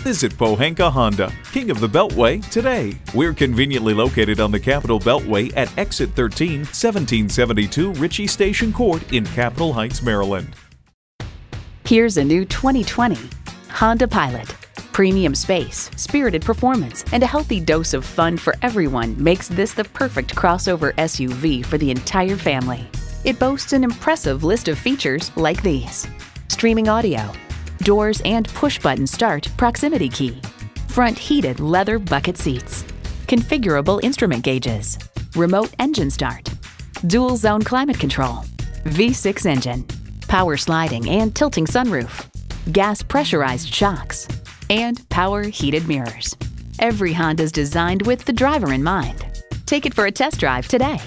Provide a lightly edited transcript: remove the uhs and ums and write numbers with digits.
Visit Pohanka Honda, King of the Beltway, today. We're conveniently located on the Capitol Beltway at Exit 13, 1772 Ritchie Station Court in Capitol Heights, Maryland. Here's a new 2020 Honda Pilot. Premium space, spirited performance, and a healthy dose of fun for everyone makes this the perfect crossover SUV for the entire family. It boasts an impressive list of features like these: streaming audio, doors and push-button start proximity key, front heated leather bucket seats, configurable instrument gauges, remote engine start, dual zone climate control, V6 engine, power sliding and tilting sunroof, gas pressurized shocks, and power heated mirrors. Every Honda is designed with the driver in mind. Take it for a test drive today.